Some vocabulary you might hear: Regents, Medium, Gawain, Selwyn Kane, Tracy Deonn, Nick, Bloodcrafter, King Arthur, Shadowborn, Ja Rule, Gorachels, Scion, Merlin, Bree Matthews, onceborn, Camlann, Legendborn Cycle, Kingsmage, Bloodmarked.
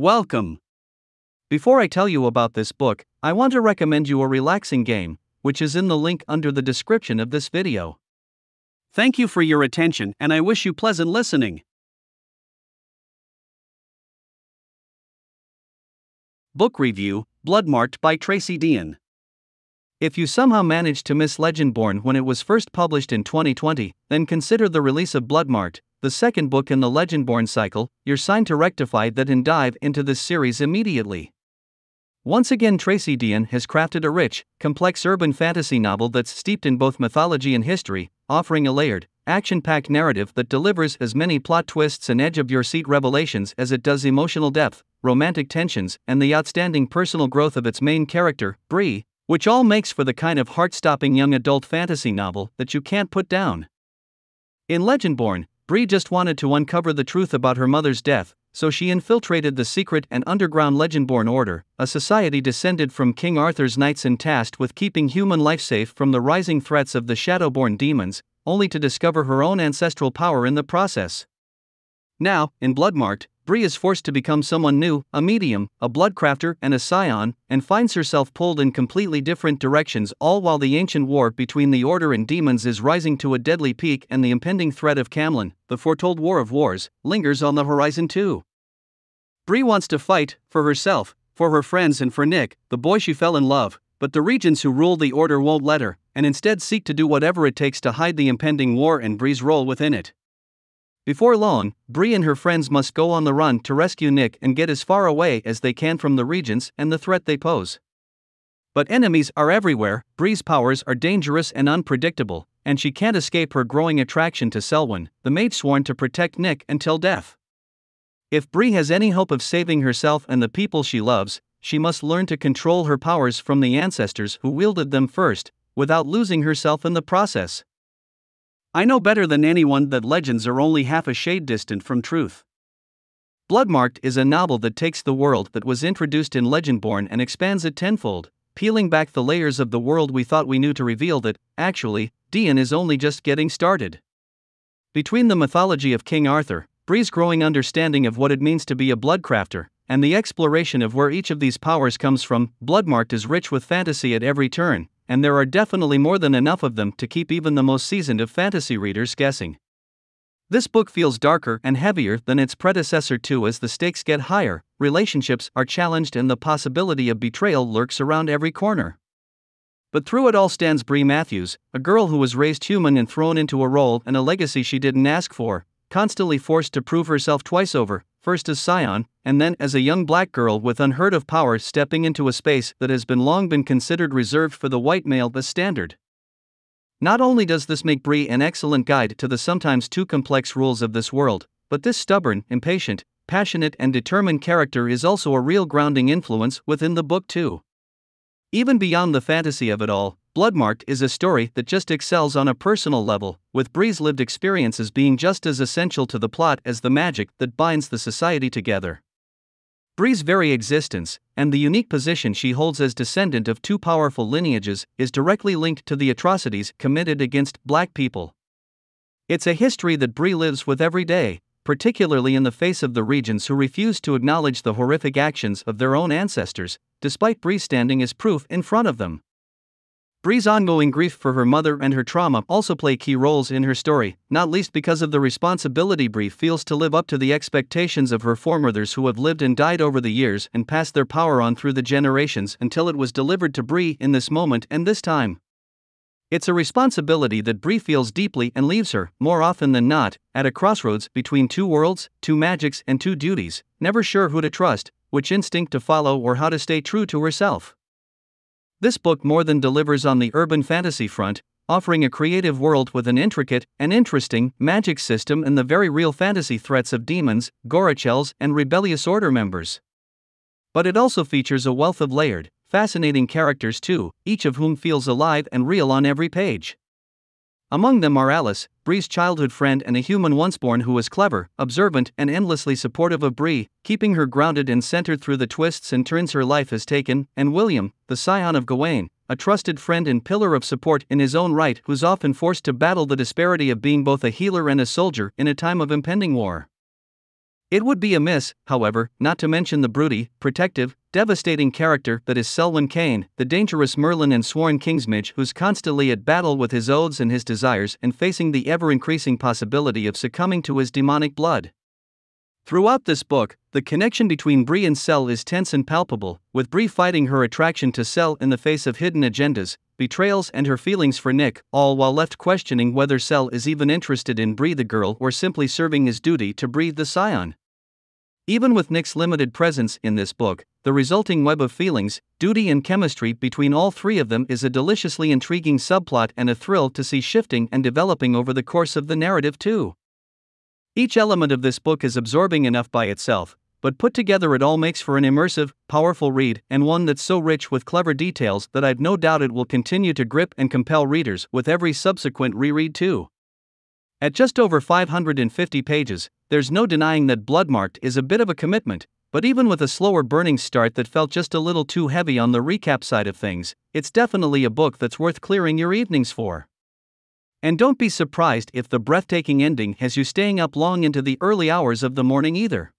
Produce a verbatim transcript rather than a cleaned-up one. Welcome! Before I tell you about this book, I want to recommend you a relaxing game, which is in the link under the description of this video. Thank you for your attention and I wish you pleasant listening. Book Review, Bloodmarked by Tracy Deonn. If you somehow managed to miss Legendborn when it was first published in twenty twenty, then consider the release of Bloodmarked, the second book in the Legendborn cycle, your sign to rectify that and dive into this series immediately. Once again, Tracy Deonn has crafted a rich, complex urban fantasy novel that's steeped in both mythology and history, offering a layered, action-packed narrative that delivers as many plot twists and edge-of-your-seat revelations as it does emotional depth, romantic tensions, and the outstanding personal growth of its main character, Bree, which all makes for the kind of heart-stopping young adult fantasy novel that you can't put down. In Legendborn, Bree just wanted to uncover the truth about her mother's death, so she infiltrated the secret and underground Legendborn Order, a society descended from King Arthur's knights and tasked with keeping human life safe from the rising threats of the Shadowborn demons, only to discover her own ancestral power in the process. Now, in Bloodmarked, Bree is forced to become someone new, a medium, a bloodcrafter, and a scion, and finds herself pulled in completely different directions, all while the ancient war between the Order and demons is rising to a deadly peak and the impending threat of Camlann, the foretold war of wars, lingers on the horizon too. Bree wants to fight, for herself, for her friends and for Nick, the boy she fell in love, but the regents who rule the Order won't let her, and instead seek to do whatever it takes to hide the impending war and Bree's role within it. Before long, Bree and her friends must go on the run to rescue Nick and get as far away as they can from the Regents and the threat they pose. But enemies are everywhere, Bree's powers are dangerous and unpredictable, and she can't escape her growing attraction to Selwyn, the mage sworn to protect Nick until death. If Bree has any hope of saving herself and the people she loves, she must learn to control her powers from the ancestors who wielded them first, without losing herself in the process. I know better than anyone that legends are only half a shade distant from truth. Bloodmarked is a novel that takes the world that was introduced in Legendborn and expands it tenfold, peeling back the layers of the world we thought we knew to reveal that, actually, Deonn is only just getting started. Between the mythology of King Arthur, Bree's growing understanding of what it means to be a bloodcrafter, and the exploration of where each of these powers comes from, Bloodmarked is rich with fantasy at every turn, and there are definitely more than enough of them to keep even the most seasoned of fantasy readers guessing. This book feels darker and heavier than its predecessor too, as the stakes get higher, relationships are challenged and the possibility of betrayal lurks around every corner. But through it all stands Bree Matthews, a girl who was raised human and thrown into a role and a legacy she didn't ask for, constantly forced to prove herself twice over, first as Scion, and then as a young black girl with unheard-of power stepping into a space that has been long been considered reserved for the white male as standard. Not only does this make Bree an excellent guide to the sometimes too complex rules of this world, but this stubborn, impatient, passionate and determined character is also a real grounding influence within the book too. Even beyond the fantasy of it all, Bloodmarked is a story that just excels on a personal level, with Bree's lived experiences being just as essential to the plot as the magic that binds the society together. Bree's very existence, and the unique position she holds as descendant of two powerful lineages, is directly linked to the atrocities committed against black people. It's a history that Bree lives with every day, particularly in the face of the Regents who refuse to acknowledge the horrific actions of their own ancestors, despite Bree standing as proof in front of them. Bree's ongoing grief for her mother and her trauma also play key roles in her story, not least because of the responsibility Bree feels to live up to the expectations of her foremothers who have lived and died over the years and passed their power on through the generations until it was delivered to Bree in this moment and this time. It's a responsibility that Bree feels deeply and leaves her, more often than not, at a crossroads between two worlds, two magics and two duties, never sure who to trust, which instinct to follow or how to stay true to herself. This book more than delivers on the urban fantasy front, offering a creative world with an intricate and interesting magic system and the very real fantasy threats of demons, Gorachels, and rebellious order members. But it also features a wealth of layered, fascinating characters too, each of whom feels alive and real on every page. Among them are Alice, Bree's childhood friend and a human onceborn who is clever, observant, and endlessly supportive of Bree, keeping her grounded and centered through the twists and turns her life has taken, and William, the scion of Gawain, a trusted friend and pillar of support in his own right who's often forced to battle the disparity of being both a healer and a soldier in a time of impending war. It would be amiss, however, not to mention the broody, protective, devastating character that is Selwyn Kane, the dangerous Merlin and sworn Kingsmage who's constantly at battle with his oaths and his desires and facing the ever-increasing possibility of succumbing to his demonic blood. Throughout this book, the connection between Bree and Sel is tense and palpable, with Bree fighting her attraction to Sel in the face of hidden agendas, betrayals and her feelings for Nick, all while left questioning whether Sel is even interested in Bree the girl or simply serving his duty to Bree the Scion. Even with Nick's limited presence in this book, the resulting web of feelings, duty and chemistry between all three of them is a deliciously intriguing subplot and a thrill to see shifting and developing over the course of the narrative too. Each element of this book is absorbing enough by itself, but put together it all makes for an immersive, powerful read and one that's so rich with clever details that I've no doubt it will continue to grip and compel readers with every subsequent reread too. At just over five hundred fifty pages, there's no denying that Bloodmarked is a bit of a commitment, but even with a slower burning start that felt just a little too heavy on the recap side of things, it's definitely a book that's worth clearing your evenings for. And don't be surprised if the breathtaking ending has you staying up long into the early hours of the morning either.